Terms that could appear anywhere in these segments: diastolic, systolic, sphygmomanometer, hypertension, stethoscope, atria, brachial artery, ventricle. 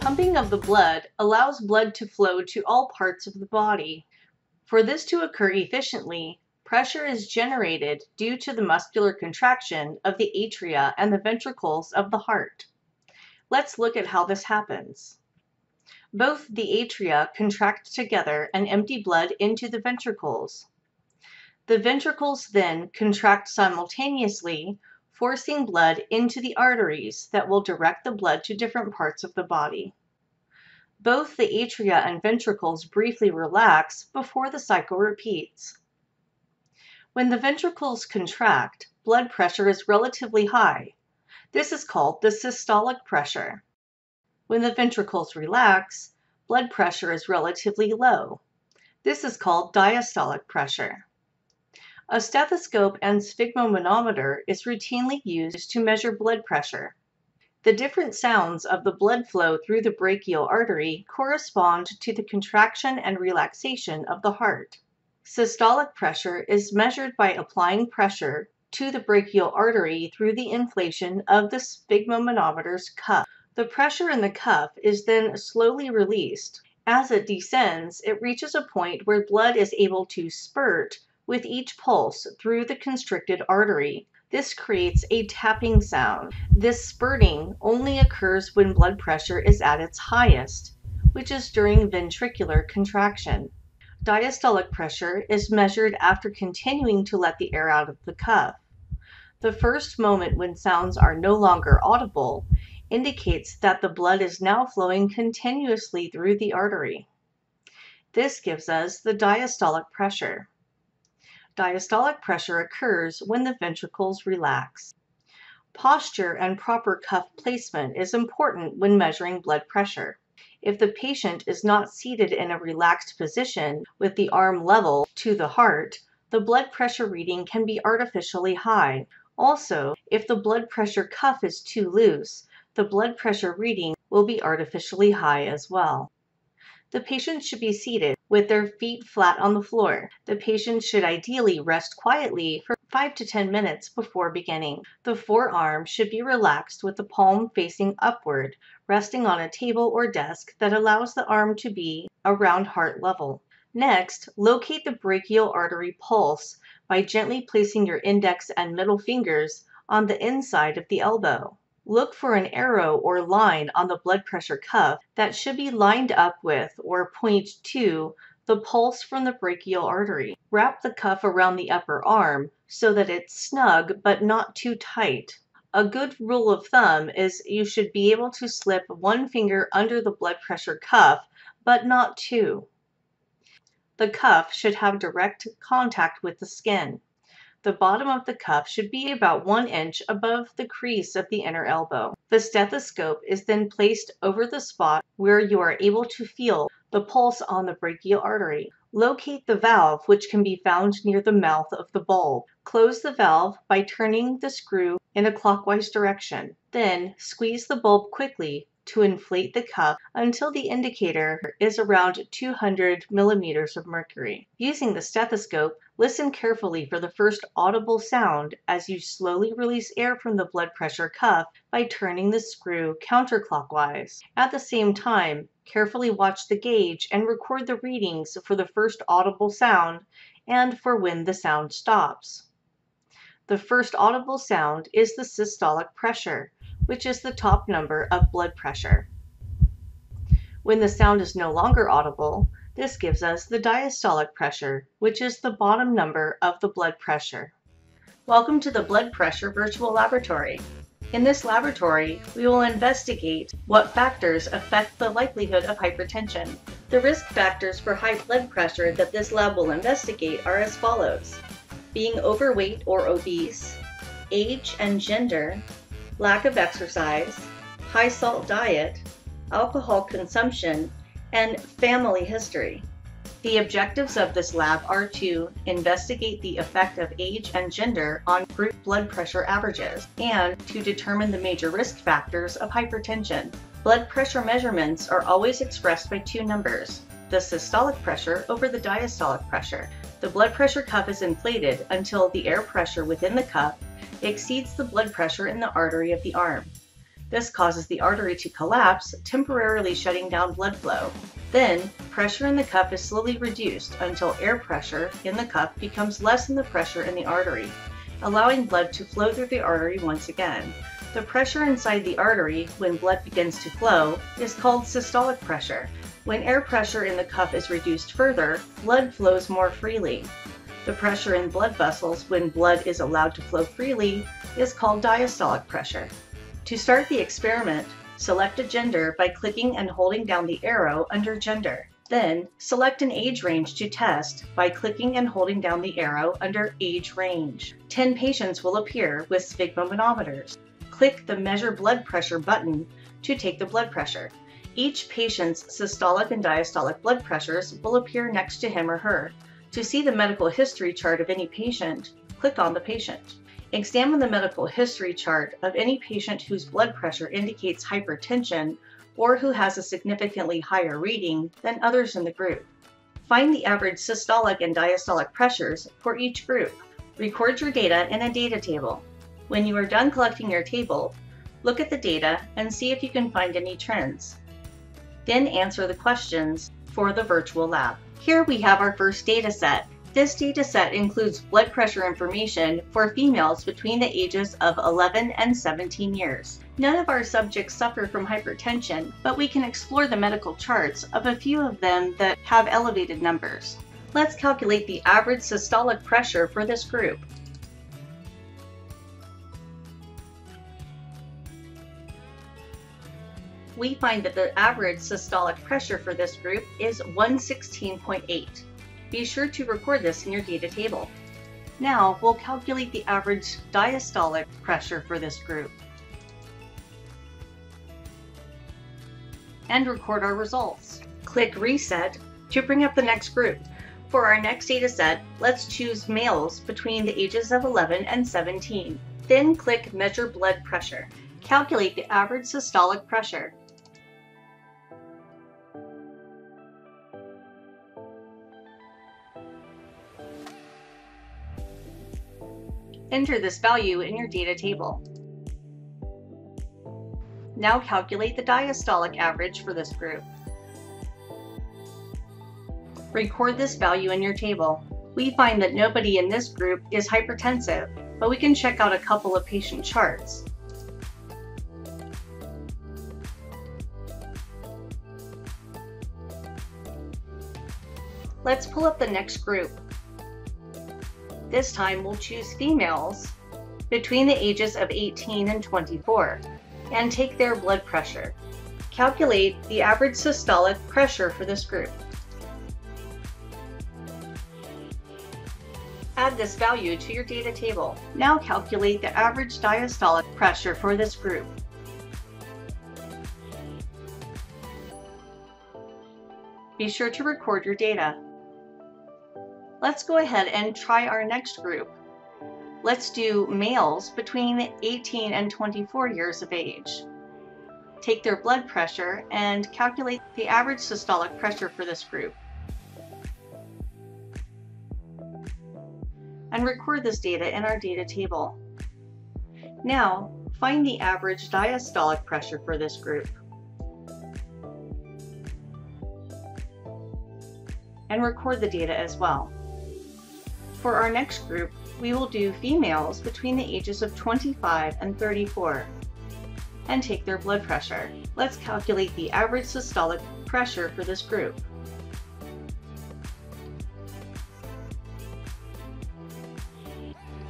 pumping of the blood allows blood to flow to all parts of the body. For this to occur efficiently, pressure is generated due to the muscular contraction of the atria and the ventricles of the heart. Let's look at how this happens. Both the atria contract together and empty blood into the ventricles. The ventricles then contract simultaneously, forcing blood into the arteries that will direct the blood to different parts of the body. Both the atria and ventricles briefly relax before the cycle repeats. When the ventricles contract, blood pressure is relatively high. This is called the systolic pressure. When the ventricles relax, blood pressure is relatively low. This is called diastolic pressure. A stethoscope and sphygmomanometer is routinely used to measure blood pressure. The different sounds of the blood flow through the brachial artery correspond to the contraction and relaxation of the heart. Systolic pressure is measured by applying pressure to the brachial artery through the inflation of the sphygmomanometer's cuff. The pressure in the cuff is then slowly released. As it descends, it reaches a point where blood is able to spurt with each pulse through the constricted artery. This creates a tapping sound. This spurting only occurs when blood pressure is at its highest, which is during ventricular contraction. Diastolic pressure is measured after continuing to let the air out of the cuff. The first moment when sounds are no longer audible indicates that the blood is now flowing continuously through the artery. This gives us the diastolic pressure. Diastolic pressure occurs when the ventricles relax. Posture and proper cuff placement is important when measuring blood pressure. If the patient is not seated in a relaxed position with the arm level to the heart, the blood pressure reading can be artificially high. Also, if the blood pressure cuff is too loose, the blood pressure reading will be artificially high as well. The patient should be seated with their feet flat on the floor. The patient should ideally rest quietly for 5 to 10 minutes before beginning. The forearm should be relaxed with the palm facing upward, resting on a table or desk that allows the arm to be around heart level. Next, locate the brachial artery pulse by gently placing your index and middle fingers on the inside of the elbow. Look for an arrow or line on the blood pressure cuff that should be lined up with or point to the pulse from the brachial artery. Wrap the cuff around the upper arm so that it's snug but not too tight. A good rule of thumb is you should be able to slip one finger under the blood pressure cuff, but not two. The cuff should have direct contact with the skin. The bottom of the cuff should be about 1 inch above the crease of the inner elbow. The stethoscope is then placed over the spot where you are able to feel the pulse on the brachial artery. Locate the valve, which can be found near the mouth of the bulb. Close the valve by turning the screw in a clockwise direction. Then squeeze the bulb quickly to inflate the cuff until the indicator is around 200 millimeters of mercury. Using the stethoscope, listen carefully for the first audible sound as you slowly release air from the blood pressure cuff by turning the screw counterclockwise. At the same time, carefully watch the gauge and record the readings for the first audible sound and for when the sound stops. The first audible sound is the systolic pressure, which is the top number of blood pressure. When the sound is no longer audible, this gives us the diastolic pressure, which is the bottom number of the blood pressure. Welcome to the Blood Pressure Virtual Laboratory. In this laboratory, we will investigate what factors affect the likelihood of hypertension. The risk factors for high blood pressure that this lab will investigate are as follows: being overweight or obese, age and gender, lack of exercise, high salt diet, alcohol consumption, and family history. The objectives of this lab are to investigate the effect of age and gender on group blood pressure averages and to determine the major risk factors of hypertension. Blood pressure measurements are always expressed by two numbers, the systolic pressure over the diastolic pressure. The blood pressure cuff is inflated until the air pressure within the cuff exceeds the blood pressure in the artery of the arm. This causes the artery to collapse, temporarily shutting down blood flow. Then, pressure in the cup is slowly reduced until air pressure in the cup becomes less than the pressure in the artery, allowing blood to flow through the artery once again. The pressure inside the artery, when blood begins to flow, is called systolic pressure. When air pressure in the cup is reduced further, blood flows more freely. The pressure in blood vessels, when blood is allowed to flow freely, is called diastolic pressure. To start the experiment, select a gender by clicking and holding down the arrow under Gender. Then, select an age range to test by clicking and holding down the arrow under Age Range. 10 patients will appear with sphygmomanometers. Click the Measure Blood Pressure button to take the blood pressure. Each patient's systolic and diastolic blood pressures will appear next to him or her. To see the medical history chart of any patient, click on the patient. Examine the medical history chart of any patient whose blood pressure indicates hypertension or who has a significantly higher reading than others in the group. Find the average systolic and diastolic pressures for each group. Record your data in a data table. When you are done collecting your table, look at the data and see if you can find any trends. Then answer the questions for the virtual lab. Here we have our first data set. This data set includes blood pressure information for females between the ages of 11 and 17 years. None of our subjects suffer from hypertension, but we can explore the medical charts of a few of them that have elevated numbers. Let's calculate the average systolic pressure for this group. We find that the average systolic pressure for this group is 116.8. Be sure to record this in your data table. Now we'll calculate the average diastolic pressure for this group and record our results. Click Reset to bring up the next group. For our next data set, let's choose males between the ages of 11 and 17. Then click Measure Blood Pressure. Calculate the average systolic pressure. Enter this value in your data table. Now calculate the diastolic average for this group. Record this value in your table. We find that nobody in this group is hypertensive, but we can check out a couple of patient charts. Let's pull up the next group. This time we'll choose females between the ages of 18 and 24 and take their blood pressure. Calculate the average systolic pressure for this group. Add this value to your data table. Now calculate the average diastolic pressure for this group. Be sure to record your data. Let's go ahead and try our next group. Let's do males between 18 and 24 years of age. Take their blood pressure and calculate the average systolic pressure for this group. And record this data in our data table. Now, find the average diastolic pressure for this group. And record the data as well. For our next group, we will do females between the ages of 25 and 34 and take their blood pressure. Let's calculate the average systolic pressure for this group.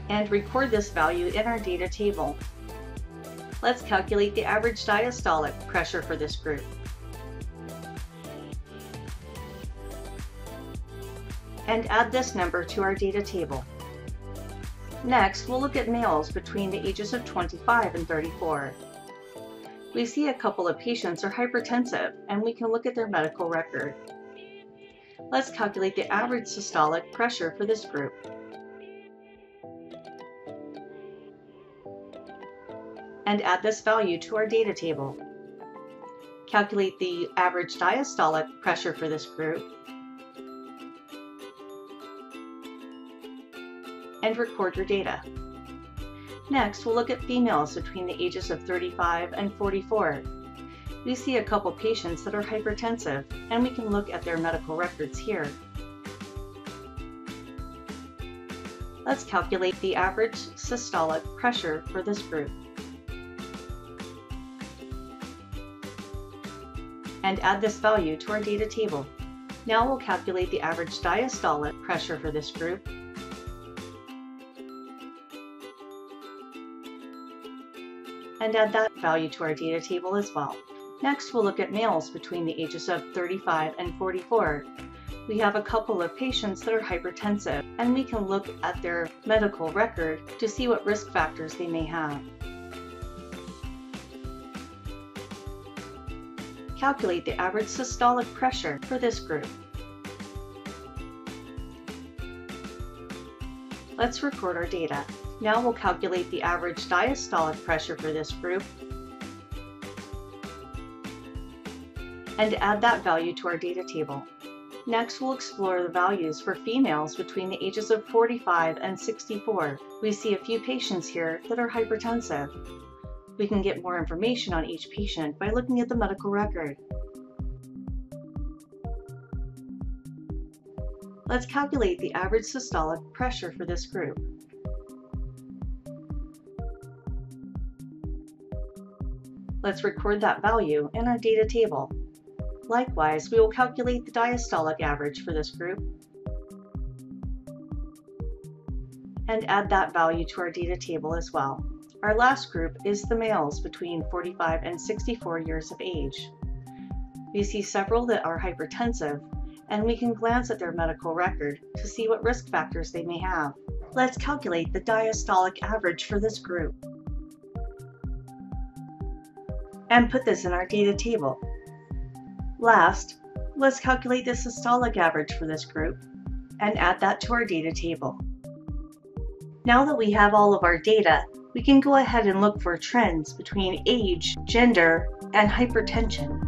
And record this value in our data table. Let's calculate the average diastolic pressure for this group. And add this number to our data table. Next, we'll look at males between the ages of 25 and 34. We see a couple of patients are hypertensive, and we can look at their medical record. Let's calculate the average systolic pressure for this group. And add this value to our data table. Calculate the average diastolic pressure for this group. And record your data. Next, we'll look at females between the ages of 35 and 44. We see a couple patients that are hypertensive, and we can look at their medical records here. Let's calculate the average systolic pressure for this group and add this value to our data table. Now we'll calculate the average diastolic pressure for this group and add that value to our data table as well. Next, we'll look at males between the ages of 35 and 44. We have a couple of patients that are hypertensive, and we can look at their medical record to see what risk factors they may have. Calculate the average systolic pressure for this group. Let's record our data. Now we'll calculate the average diastolic pressure for this group and add that value to our data table. Next, we'll explore the values for females between the ages of 45 and 64. We see a few patients here that are hypertensive. We can get more information on each patient by looking at the medical record. Let's calculate the average systolic pressure for this group. Let's record that value in our data table. Likewise, we will calculate the diastolic average for this group and add that value to our data table as well. Our last group is the males between 45 and 64 years of age. We see several that are hypertensive, and we can glance at their medical record to see what risk factors they may have. Let's calculate the diastolic average for this group and put this in our data table. Last, let's calculate the systolic average for this group and add that to our data table. Now that we have all of our data, we can go ahead and look for trends between age, gender, and hypertension.